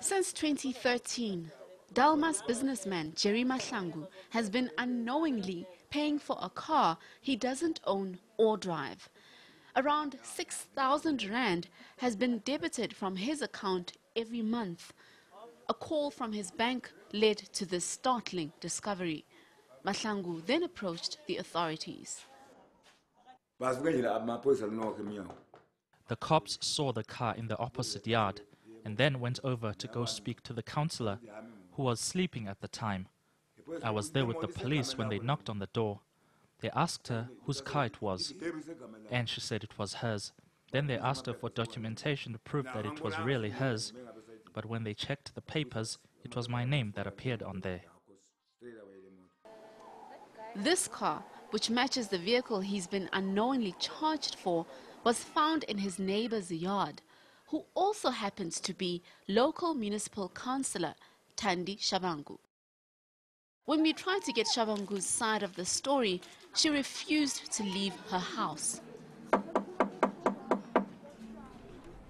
Since 2013, Delmas businessman Jerry Maslangu has been unknowingly paying for a car he doesn't own or drive. Around 6,000 rand has been debited from his account every month. A call from his bank led to this startling discovery. Maslangu then approached the authorities. The cops saw the car in the opposite yard and then went over to go speak to the councillor, who was sleeping at the time. I was there with the police when they knocked on the door. They asked her whose car it was, and she said it was hers. Then they asked her for documentation to prove that it was really hers. But when they checked the papers, it was my name that appeared on there. This car, which matches the vehicle he's been unknowingly charged for, was found in his neighbor's yard, who also happens to be local municipal councillor Thandi Shabangu. When we tried to get Shabangu's side of the story, she refused to leave her house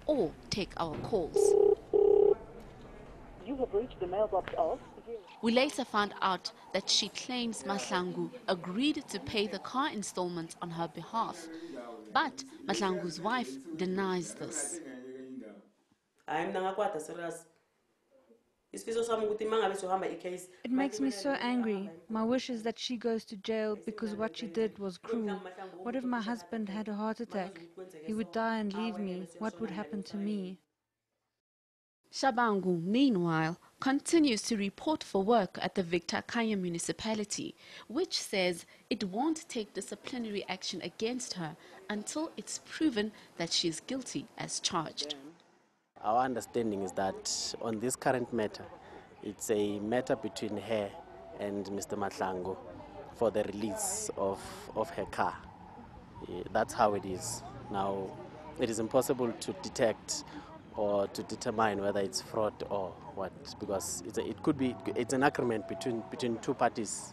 or take our calls. You have reached the mailbox of... We later found out that she claims Maslangu agreed to pay the car installment on her behalf. But Maslangu's wife denies this. It makes me so angry. My wish is that she goes to jail because what she did was cruel. What if my husband had a heart attack? He would die and leave me. What would happen to me? Shabangu, meanwhile, continues to report for work at the Victor Khanye Municipality, which says it won't take disciplinary action against her until it's proven that she is guilty as charged. Our understanding is that on this current matter, it's a matter between her and Mr. Maslangu for the release of her car. That's how it is. Now, it is impossible to detect or to determine whether it's fraud or what, because it's an agreement between two parties.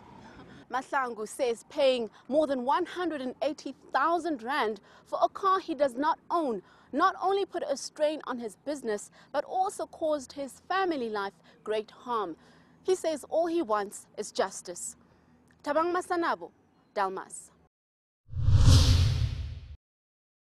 Maslangu says paying more than 180,000 rand for a car he does not own not only put a strain on his business, but also caused his family life great harm. He says all he wants is justice. Thabang Masanabo, Delmas.